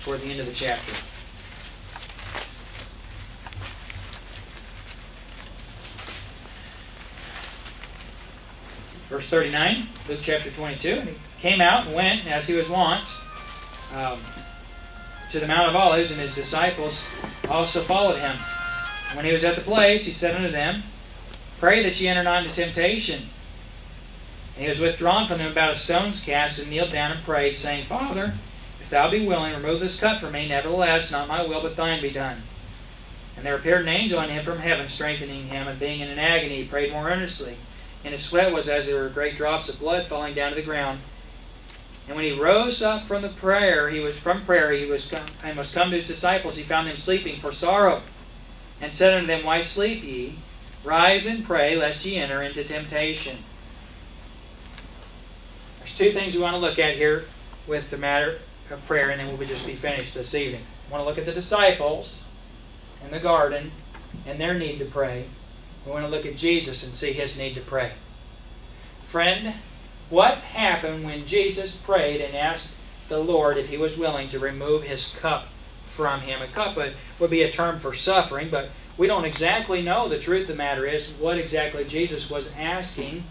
toward the end of the chapter. Verse 39, Luke chapter 22. And he came out and went, as he was wont, to the Mount of Olives, and his disciples also followed him. And when he was at the place, he said unto them, Pray that ye enter not into temptation. And he was withdrawn from them about a stone's cast, and kneeled down and prayed, saying, Father, if thou be willing, remove this cup from me. Nevertheless, not my will, but thine be done. And there appeared an angel unto him from heaven, strengthening him, and being in an agony, he prayed more earnestly. And his sweat was as there were great drops of blood falling down to the ground. And when he rose up from prayer, he was come to his disciples. He found them sleeping for sorrow, and said unto them, Why sleep ye? Rise and pray, lest ye enter into temptation. There's two things we want to look at here with the matter of prayer, and then we'll just be finished this evening. We want to look at the disciples in the garden and their need to pray. We want to look at Jesus and see his need to pray. Friend, what happened when Jesus prayed and asked the Lord if he was willing to remove his cup from him? A cup would be a term for suffering, but we don't exactly know. The truth of the matter is what exactly Jesus was asking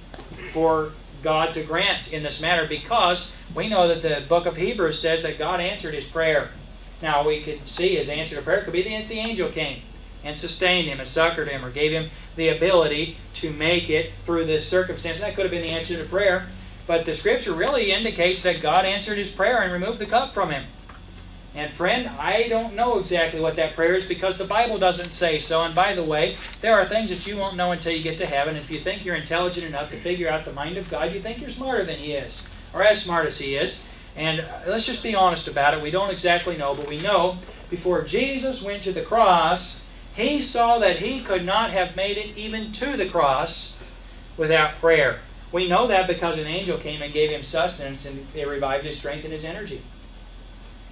for God to grant in this matter, because we know that the book of Hebrews says that God answered his prayer. Now, we could see his answer to prayer could be that the angel came and sustained him and succored him, or gave him the ability to make it through this circumstance. And that could have been the answer to prayer. But the Scripture really indicates that God answered his prayer and removed the cup from him. And friend, I don't know exactly what that prayer is, because the Bible doesn't say so. And by the way, there are things that you won't know until you get to heaven. If you think you're intelligent enough to figure out the mind of God, you think you're smarter than he is, or as smart as he is. And let's just be honest about it. We don't exactly know, but we know before Jesus went to the cross, he saw that he could not have made it even to the cross without prayer. We know that because an angel came and gave him sustenance, and it revived his strength and his energy.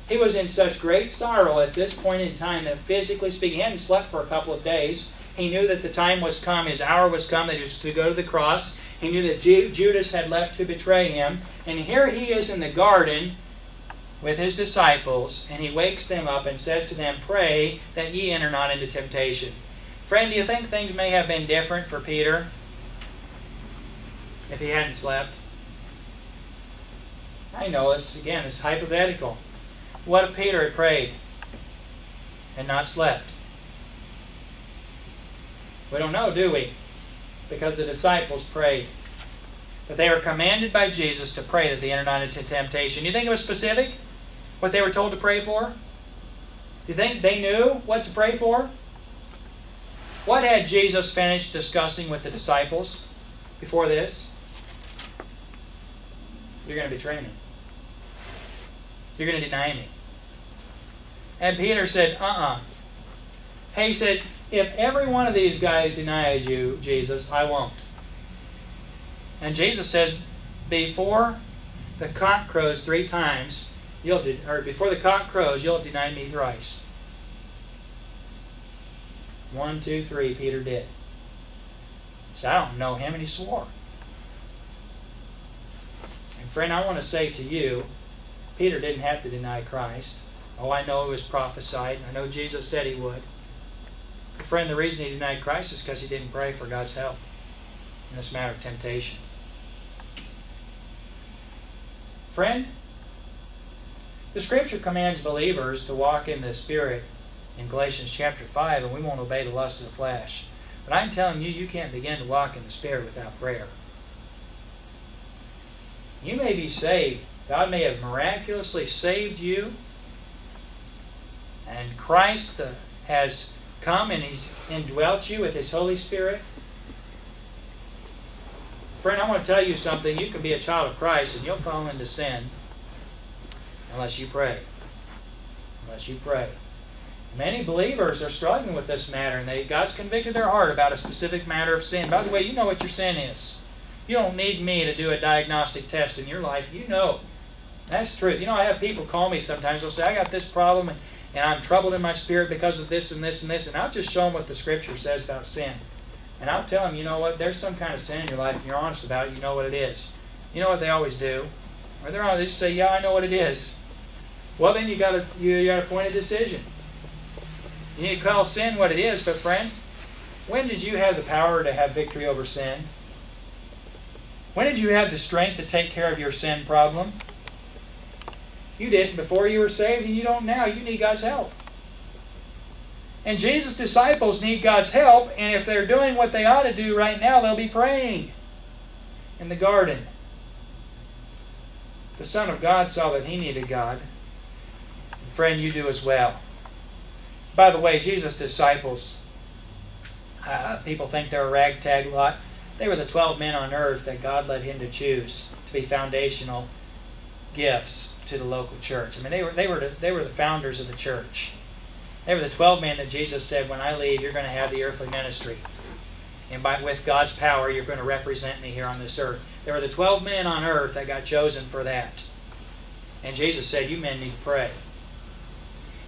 He was in such great sorrow at this point in time that, physically speaking, he hadn't slept for a couple of days. He knew that the time was come, his hour was come, that he was to go to the cross. He knew that Judas had left to betray him. And here he is in the garden with his disciples, and he wakes them up and says to them, Pray that ye enter not into temptation. Friend, do you think things may have been different for Peter if he hadn't slept? I know, it's hypothetical. What if Peter had prayed and not slept? We don't know, do we? Because the disciples prayed. But they were commanded by Jesus to pray that they enter not into temptation. You think it was specific? What they were told to pray for? You think they knew what to pray for? What had Jesus finished discussing with the disciples before this? You're going to betray me. You're going to deny me. And Peter said, He said, if every one of these guys denies you, Jesus, I won't. And Jesus says, before the cock crows three times, before the cock crows, you'll deny me thrice. 1, 2, 3, Peter did. He said, I don't know him, and he swore. And friend, I want to say to you, Peter didn't have to deny Christ. Oh, I know it was prophesied. I know Jesus said he would. But friend, the reason he denied Christ is because he didn't pray for God's help in this matter of temptation. Friend, the Scripture commands believers to walk in the Spirit in Galatians chapter 5, and we won't obey the lust of the flesh. But I'm telling you, you can't begin to walk in the Spirit without prayer. You may be saved. God may have miraculously saved you, and Christ has come and he's indwelt you with his Holy Spirit. Friend, I want to tell you something. You can be a child of Christ and you'll fall into sin unless you pray. Unless you pray. Many believers are struggling with this matter, and God's convicted their heart about a specific matter of sin. By the way, you know what your sin is. You don't need me to do a diagnostic test in your life. You know. That's the truth. You know, I have people call me sometimes. They'll say, I got this problem, and I'm troubled in my spirit because of this and this and this. And I'll just show them what the Scripture says about sin. And I'll tell them, you know what, there's some kind of sin in your life, and you're honest about it, you know what it is. You know what they always do? Or they just say, yeah, I know what it is. Well, then you got to point a decision. You need to call sin what it is, but friend, when did you have the power to have victory over sin? When did you have the strength to take care of your sin problem? You didn't before you were saved, and you don't now. You need God's help. And Jesus' disciples need God's help, and if they're doing what they ought to do right now, they'll be praying in the garden. The Son of God saw that he needed God. And friend, you do as well. By the way, Jesus' disciples, people think they're a ragtag lot. They were the 12 men on earth that God led him to choose to be foundational gifts to the local church. I mean, they were the founders of the church. They were the 12 men that Jesus said, when I leave, you're going to have the earthly ministry. And with God's power, you're going to represent me here on this earth. There were the 12 men on earth that got chosen for that. And Jesus said, you men need to pray.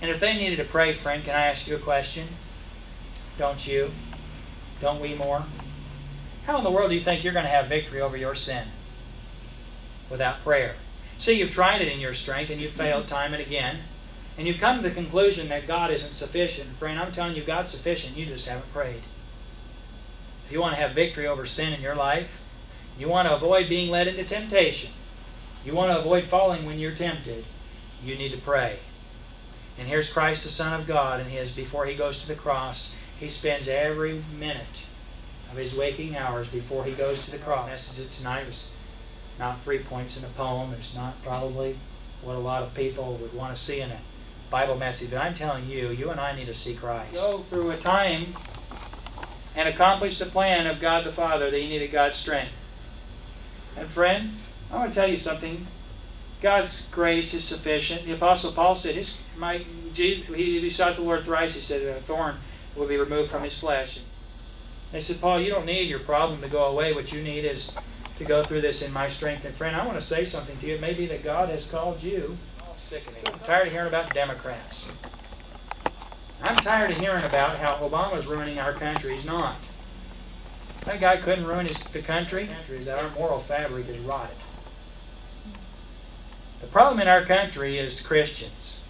And if they needed to pray, friend, can I ask you a question? Don't you? Don't we more? How in the world do you think you're going to have victory over your sin without prayer? See, you've tried it in your strength, and you've failed time and again. And you've come to the conclusion that God isn't sufficient. Friend, I'm telling you, God's sufficient. You just haven't prayed. If you want to have victory over sin in your life, you want to avoid being led into temptation, you want to avoid falling when you're tempted, you need to pray. And here's Christ, the Son of God, and before He goes to the cross, He spends every minute of His waking hours before He goes to the cross. The message tonight was not 3 points in a poem. It's not probably what a lot of people would want to see in it. Bible message, but I'm telling you, you and I need to see Christ. Go through a time and accomplish the plan of God the Father that you needed God's strength. And friend, I want to tell you something. God's grace is sufficient. The Apostle Paul said, he sought the Lord thrice, he said, a thorn will be removed from his flesh. And they said, Paul, you don't need your problem to go away. What you need is to go through this in my strength. And friend, I want to say something to you. It may be that God has called you. Sickening. I'm tired of hearing about Democrats. I'm tired of hearing about how Obama's ruining our country. He's not. That guy couldn't ruin the country. Our moral fabric is rotted. The problem in our country is Christians.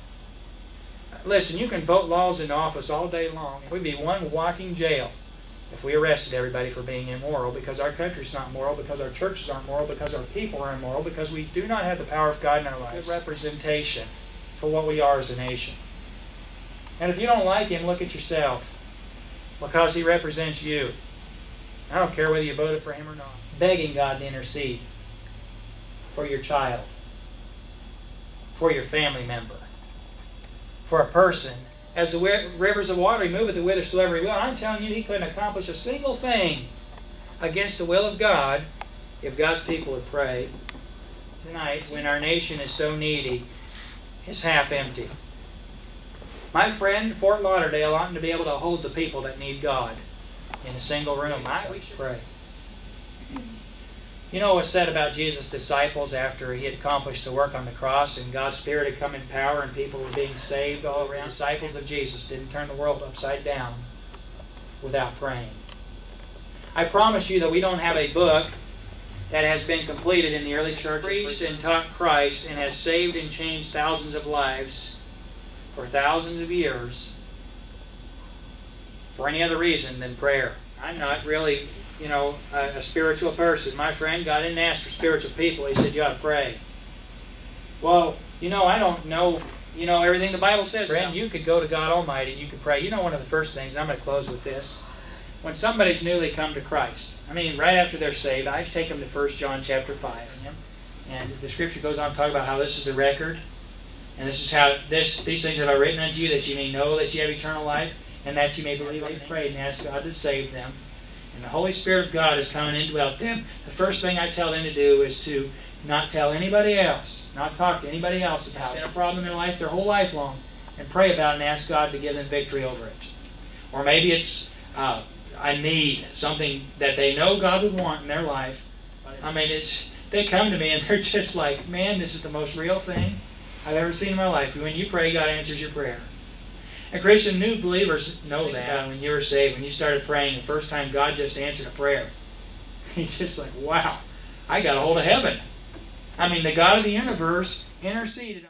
Listen, you can vote laws into office all day long. We'd be one walking jail if we arrested everybody for being immoral, because our country's not moral, because our churches aren't moral, because our people are immoral, because we do not have the power of God in our lives. Good representation for what we are as a nation. And if you don't like Him, look at yourself, because He represents you. I don't care whether you voted for Him or not. Begging God to intercede for your child, for your family member, for a person. As the rivers of water, He moveth whithersoever He will. I'm telling you, He couldn't accomplish a single thing against the will of God if God's people would pray. Tonight, when our nation is so needy, it's half empty. My friend, Fort Lauderdale oughtn't to be able to hold the people that need God in a single room. We should pray. You know what was said about Jesus' disciples after He had accomplished the work on the cross and God's Spirit had come in power and people were being saved all around? The disciples of Jesus didn't turn the world upside down without praying. I promise you that we don't have a book that has been completed in the early church, preached and taught Christ, and has saved and changed thousands of lives for thousands of years for any other reason than prayer. I'm not really... a spiritual person. My friend, God didn't ask for spiritual people. He said, you ought to pray. Well, I don't know, everything the Bible says. Friend, you could go to God Almighty and you could pray. One of the first things, and I'm going to close with this, when somebody's newly come to Christ, right after they're saved, I take them to 1 John chapter 5. And the Scripture goes on to talk about how this is the record, and this is how these things have I written unto you, that you may know that you have eternal life, and that you may believe. They prayed and asked God to save them. And the Holy Spirit of God is coming and indwelt them. The first thing I tell them to do is to not tell anybody else, not talk to anybody else about it. It's been a problem in their life their whole life long, and pray about it and ask God to give them victory over it. Or maybe it's I need something that they know God would want in their life. They come to me and they're just like, man, this is the most real thing I've ever seen in my life. When you pray, God answers your prayer. And Christian new believers know that. When you were saved, when you started praying, the first time God just answered a prayer, you're just like, wow, I got a hold of heaven. The God of the universe interceded.